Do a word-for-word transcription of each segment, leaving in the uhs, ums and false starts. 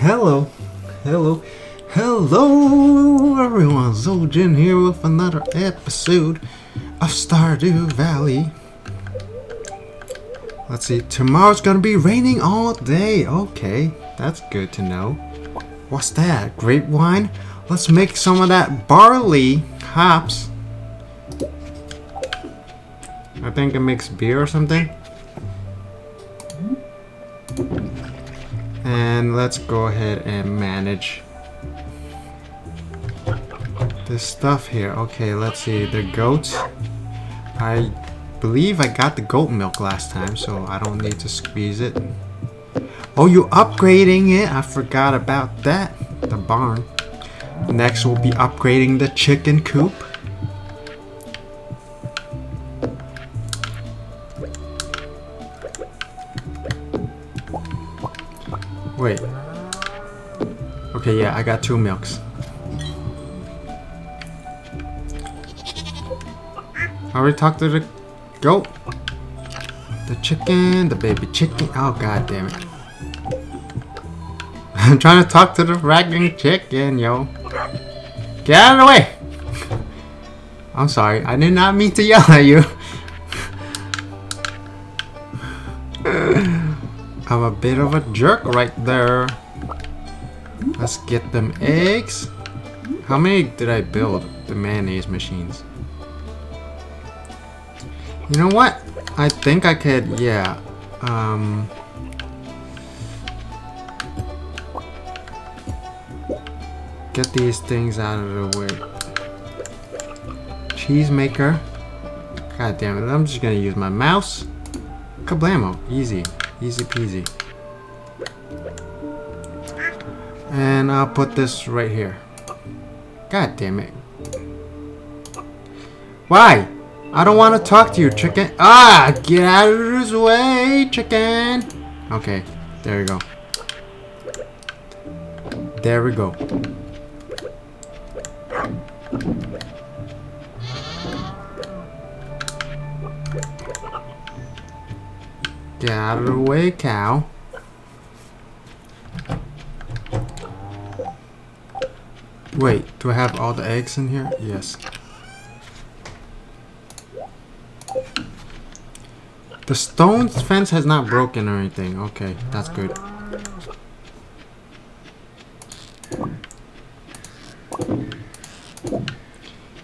Hello, hello, hello everyone, Ziljin here with another episode of Stardew Valley. Let's see, tomorrow's gonna be raining all day. Okay, that's good to know. What's that, grape wine? Let's make some of that barley hops. I think it makes beer or something. And let's go ahead and manage this stuff here. Okay, let's see, the goats. I believe I got the goat milk last time, so I don't need to squeeze it. Oh, you upgrading it? I forgot about that. The barn. Next, we'll be upgrading the chicken coop. Wait. Okay, yeah, I got two milks. I already talked to the goat. The chicken, the baby chicken. Oh, god damn it. I'm trying to talk to the ragging chicken, yo. Get out of the way! I'm sorry, I did not mean to yell at you. I'm a bit of a jerk right there. Let's get them eggs. How many did I build? The mayonnaise machines. You know what? I think I could, yeah. Um, get these things out of the way. Cheese maker. God damn it, I'm just gonna use my mouse. Kablamo, easy. Easy peasy. And I'll put this right here. God damn it. Why? I don't want to talk to you, chicken. Ah! Get out of this way, chicken! Okay, there we go. There we go. Get out of the way, cow. Wait, do I have all the eggs in here? Yes. The stone fence has not broken or anything. Okay, that's good.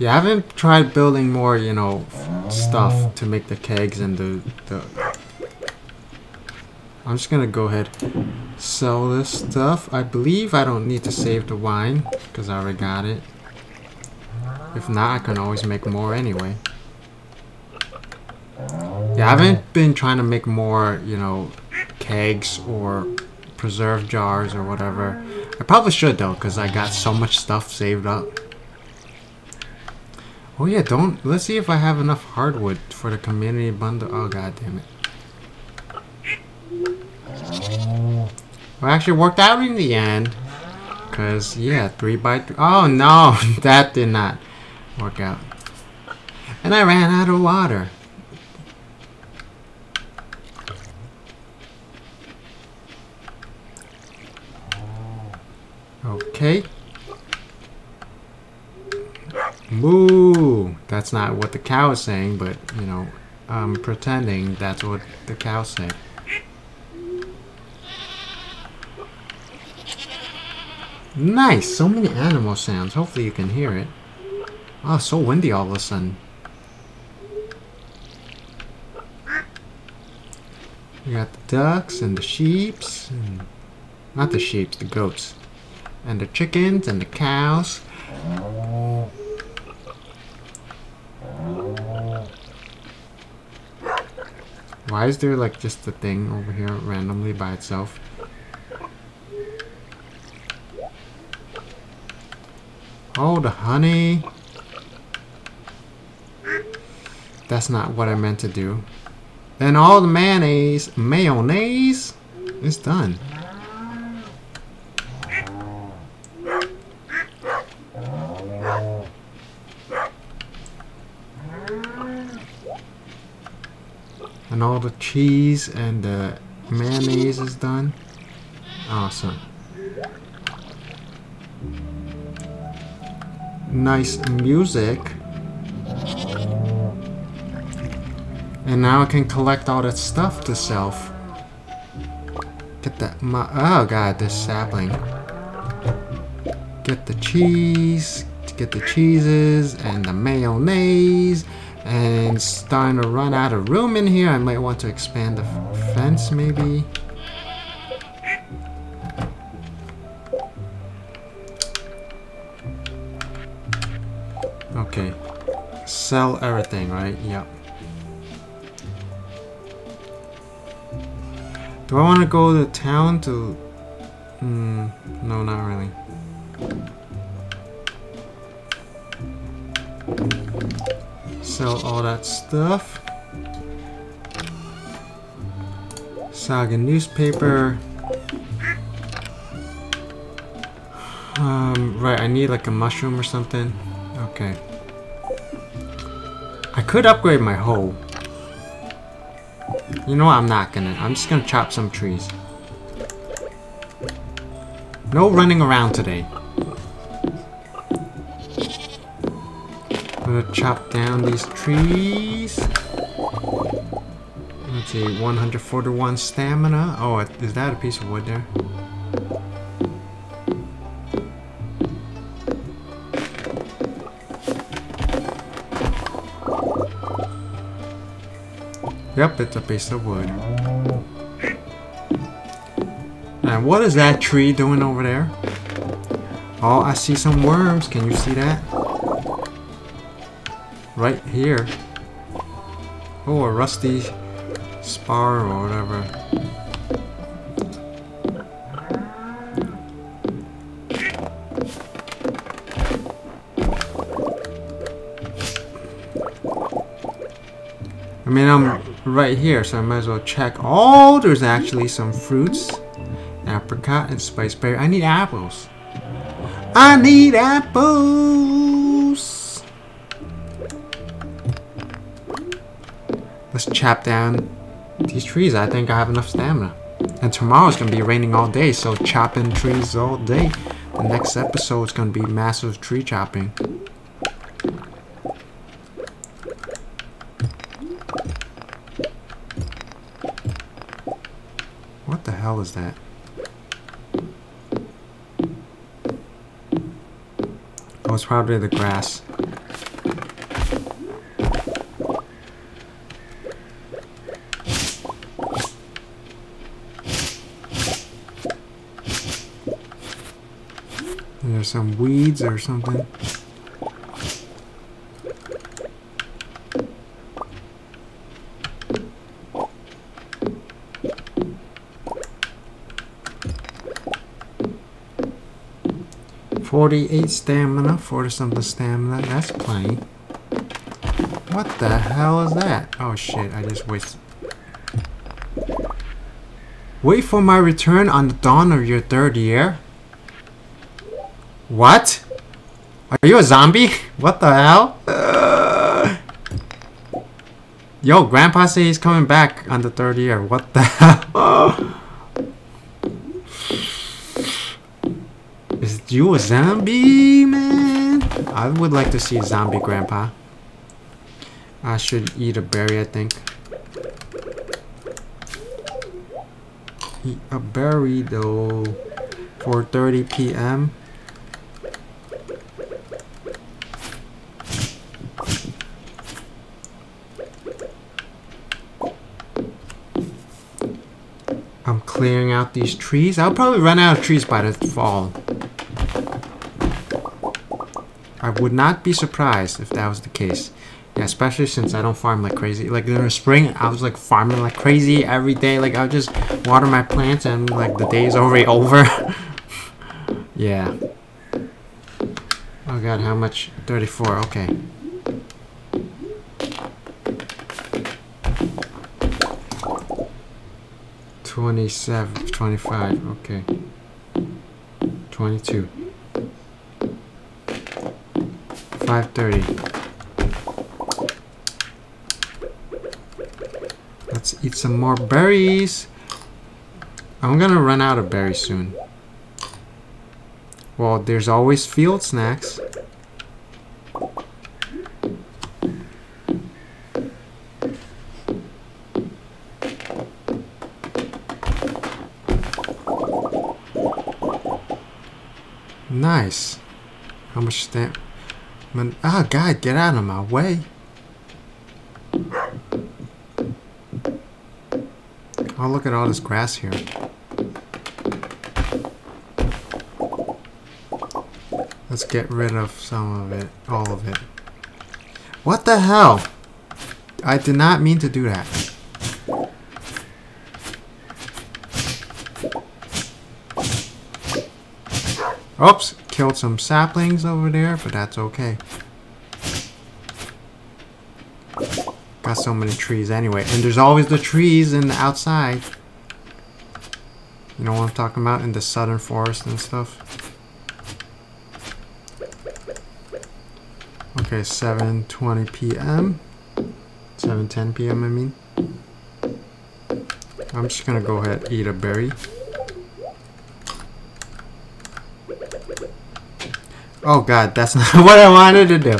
Yeah, I haven't tried building more, you know, stuff to make the kegs and the... the I'm just gonna go ahead, sell this stuff. I believe I don't need to save the wine because I already got it. If not, I can always make more anyway. Yeah, I haven't been trying to make more, you know, kegs or preserve jars or whatever. I probably should though, because I got so much stuff saved up. Oh yeah, don't, let's see if I have enough hardwood for the community bundle. Oh god damn it. Well, it actually worked out in the end, cause yeah, three by three. Oh no, that did not work out, and I ran out of water. Okay. Moo. That's not what the cow is saying, but you know, I'm pretending that's what the cow said. Nice! So many animal sounds. Hopefully you can hear it. Oh, it's so windy all of a sudden. We got the ducks and the sheeps. And not the sheeps, the goats. And the chickens and the cows. Why is there like just a thing over here randomly by itself? Oh, the honey. That's not what I meant to do. And all the mayonnaise, mayonnaise, is done. And all the cheese and the mayonnaise is done. Awesome. nice music. And now I can collect all that stuff to self. Get that mu- oh god, this sapling. Get the cheese, get the cheeses, and the mayonnaise, and it's starting to run out of room in here. I might want to expand the fence maybe. Okay, sell everything, right? Yep. Do I want to go to town to... Mm, no, not really. Sell all that stuff. Saga newspaper. Um, right, I need like a mushroom or something. Okay. I could upgrade my hoe. You know what, I'm not gonna. I'm just gonna chop some trees. No running around today. I'm gonna chop down these trees. Let's see, one hundred forty-one stamina. Oh, is that a piece of wood there? Yep, it's a piece of wood. And what is that tree doing over there? Oh, I see some worms. Can you see that? Right here. Oh, a rusty spar or whatever. I mean, I'm... right here, so I might as well check. Oh, there's actually some fruits. Apricot and spiceberry. I need apples. I need apples! Let's chop down these trees. I think I have enough stamina. And tomorrow's gonna be raining all day, so chopping trees all day. The next episode is gonna be massive tree chopping. Hell is that? Oh, it's probably the grass. And there's some weeds or something. forty-eight stamina, forty-something stamina, that's plenty. What the hell is that? Oh shit, I just wasted. Wait for my return on the dawn of your third year? What? Are you a zombie? What the hell? Uh... Yo, Grandpa says he's coming back on the third year. What the hell? You a zombie, man? I would like to see a zombie, Grandpa. I should eat a berry, I think. Eat a berry, though. four thirty p m I'm clearing out these trees. I'll probably run out of trees by the fall. I would not be surprised if that was the case. Yeah, especially since I don't farm like crazy. Like in the spring, I was like farming like crazy every day. Like I would just water my plants and like the day is already over. Yeah. Oh god, how much? thirty-four, okay. twenty-seven, twenty-five, okay. twenty-two. five thirty. Let's eat some more berries. I'm gonna run out of berries soon. Well, there's always field snacks. Nice. How much stamp? Ah, oh, God, get out of my way. Oh, look at all this grass here. Let's get rid of some of it. All of it. What the hell? I did not mean to do that. Oops. Killed some saplings over there, but that's okay. Got so many trees anyway. And there's always the trees in the outside. You know what I'm talking about? In the southern forest and stuff. Okay, seven twenty p m seven ten p m I mean. I'm just gonna go ahead and eat a berry. Oh God, that's not what I wanted to do.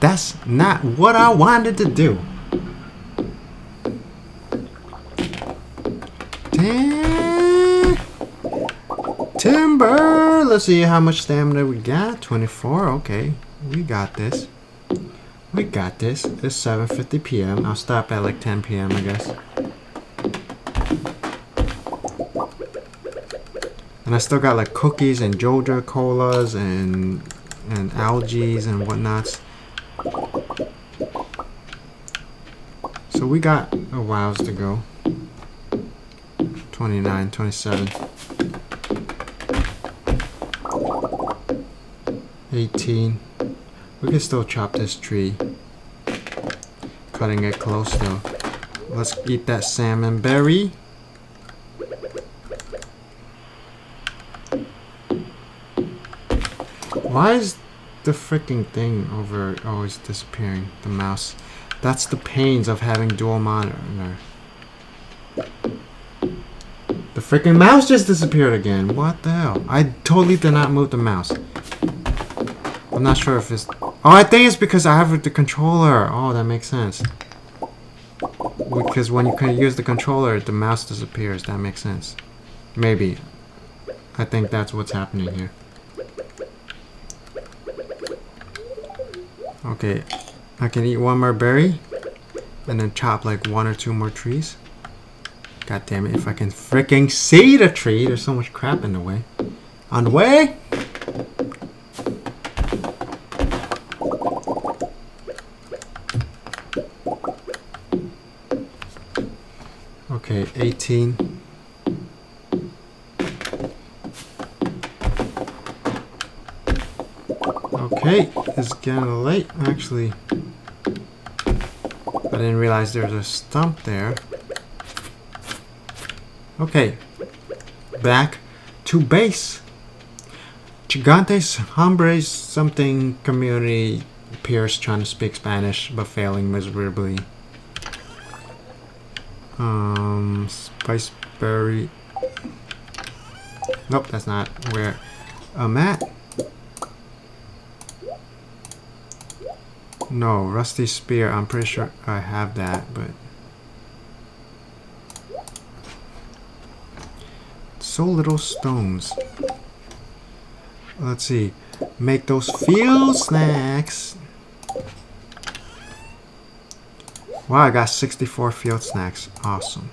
That's not what I wanted to do. Tim Timber! Let's see how much stamina we got. twenty-four, okay. We got this. We got this. It's seven fifty p m I'll stop at like ten p m I guess. And I still got like cookies and Joja colas and and algae and whatnots. So we got a whiles to go. Twenty-nine, twenty-seven, eighteen. We can still chop this tree. Cutting it close though. Let's eat that salmon berry. Why is the freaking thing over always disappearing? The mouse. That's the pains of having dual monitor. The freaking mouse just disappeared again. What the hell? I totally did not move the mouse. I'm not sure if it's... Oh, I think it's because I have the controller. Oh, that makes sense. Because when you can use the controller, the mouse disappears. That makes sense. Maybe. I think that's what's happening here. Okay, I can eat one more berry and then chop like one or two more trees. God damn it, if I can freaking see the tree, there's so much crap in the way. On the way! Okay, eighteen. Hey, it's getting late, actually. I didn't realize there was a stump there. Okay, back to base. Gigantes hombres something community. Pierce trying to speak Spanish but failing miserably. Um, Spiceberry. Nope, that's not where I'm at. No, rusty spear, I'm pretty sure I have that, but... So little stones. Let's see. Make those field snacks! Wow, I got sixty-four field snacks. Awesome.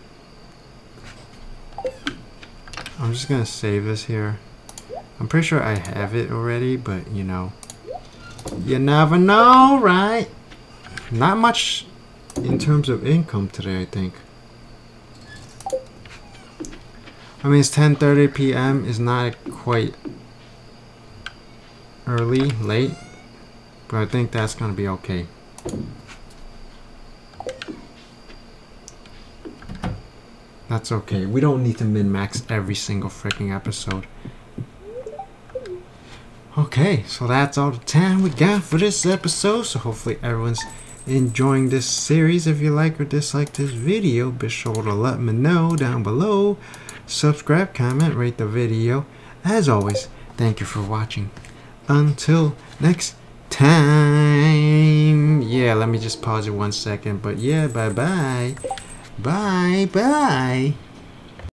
I'm just gonna save this here. I'm pretty sure I have it already, but you know. You never know, right? Not much in terms of income today, I think. I mean, it's ten thirty p m It's not quite early, late. But I think that's going to be okay. That's okay. We don't need to min-max every single freaking episode. Okay, so that's all the time we got for this episode, so hopefully everyone's enjoying this series. If you like or dislike this video, be sure to let me know down below. subscribe, comment, rate the video. As always, thank you for watching. Until next time. Yeah, let me just pause it one second. But yeah, bye-bye. Bye-bye.